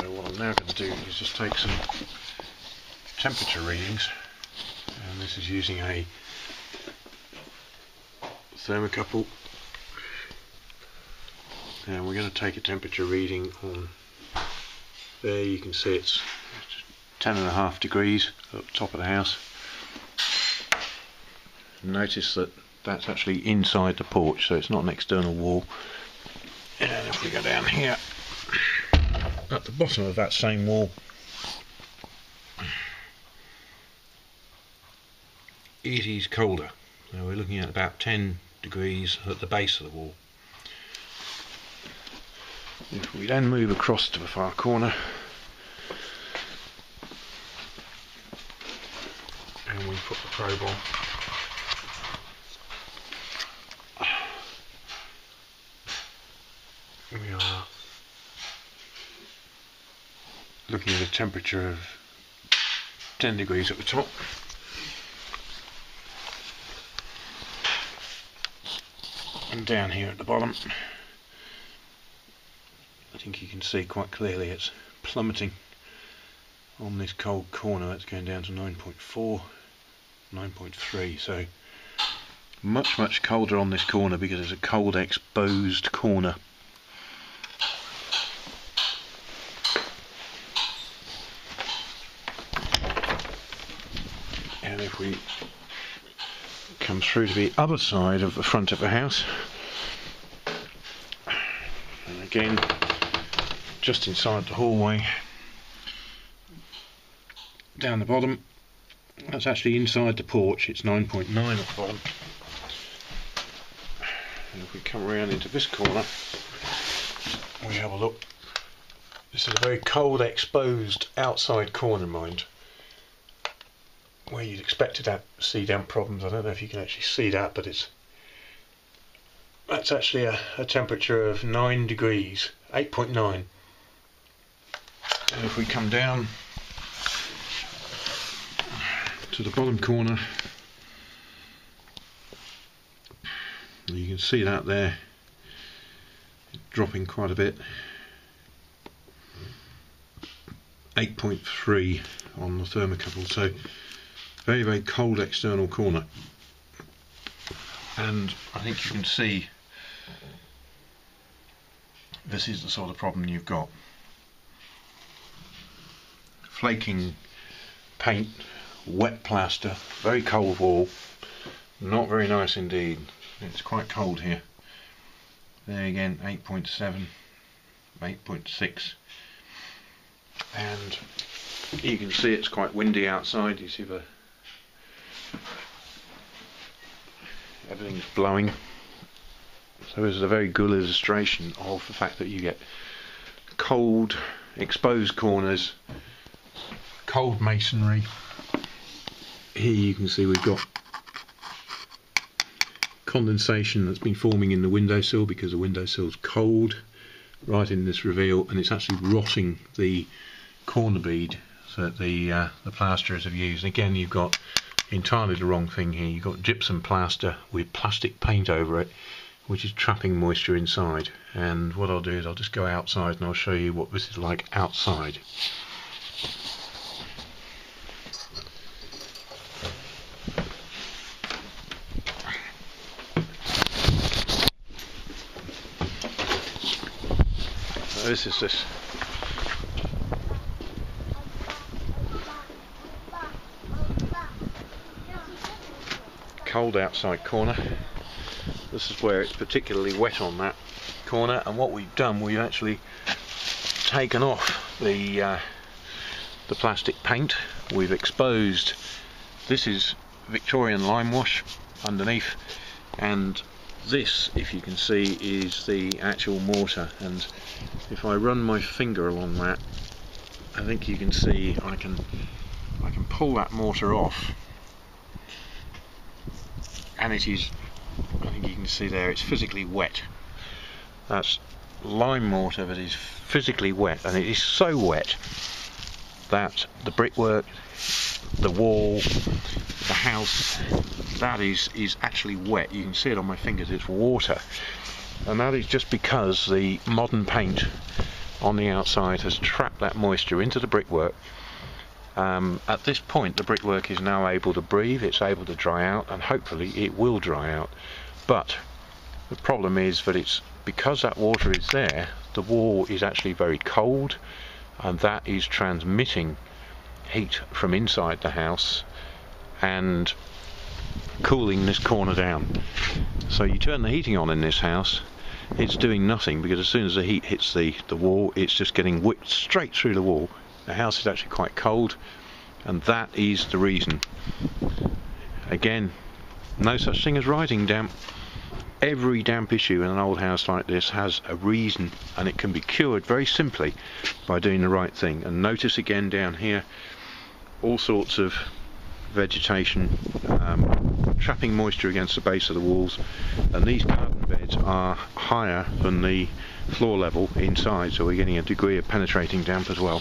So what I'm now going to do is just take some temperature readings, and this is using a thermocouple, and we're going to take a temperature reading on there. You can see it's 10.5 degrees at the top of the house. Notice that that's actually inside the porch, so it's not an external wall. And if we go down here, at the bottom of that same wall it is colder. Now we're looking at about 10 degrees at the base of the wall. If we then move across to the far corner, and we put the probe on, we are looking at a temperature of 10 degrees at the top. And down here at the bottom, I think you can see quite clearly it's plummeting. On this cold corner it's going down to 9.4, 9.3, so much colder on this corner because it's a cold exposed corner. And if we come through to the other side of the front of the house, and again just inside the hallway, down the bottom, that's actually inside the porch, it's 9.9 at the bottom. And if we come around into this corner, we have a look. This is a very cold exposed outside corner, mind, where you'd expect to see damp problems. I don't know if you can actually see that, but that's actually a temperature of 9 degrees, 8.9. And if we come down to the bottom corner, you can see that there dropping quite a bit, 8.3 on the thermocouple, so very, very cold external corner. And I think you can see this is the sort of problem you've got: flaking paint, wet plaster, very cold wall, not very nice indeed. It's quite cold here. There again, 8.7, 8.6, and you can see it's quite windy outside. You see the everything's blowing. So this is a very good illustration of the fact that you get cold exposed corners, cold masonry. Here you can see we've got condensation that's been forming in the windowsill because the windowsill's cold right in this reveal, and it's actually rotting the corner bead that the plasterers have used. And again, you've got entirely the wrong thing here. You've got gypsum plaster with plastic paint over it, which is trapping moisture inside. And what I'll do is I'll just go outside and I'll show you what this is like outside. This is this cold outside corner. This is where it's particularly wet on that corner, and what we've done, we've actually taken off the plastic paint. We've exposed, this is Victorian lime wash underneath, and this, if you can see, is the actual mortar. And if I run my finger along that, I think you can see I can pull that mortar off, and it is, I think you can see there, it's physically wet. That's lime mortar that is physically wet, and it is so wet that the brickwork, the wall, the house, that is actually wet. You can see it on my fingers, it's water. And that is just because the modern paint on the outside has trapped that moisture into the brickwork. At this point the brickwork is now able to breathe, it's able to dry out, and hopefully it will dry out. But the problem is that it's because that water is there, the wall is actually very cold, and that is transmitting heat from inside the house and cooling this corner down. So you turn the heating on in this house, it's doing nothing, because as soon as the heat hits the wall, it's just getting whipped straight through the wall. The house is actually quite cold, and that is the reason. Again, no such thing as rising damp. Every damp issue in an old house like this has a reason, and it can be cured very simply by doing the right thing. And notice again down here, all sorts of vegetation trapping moisture against the base of the walls, and these garden beds are higher than the floor level inside, so we're getting a degree of penetrating damp as well.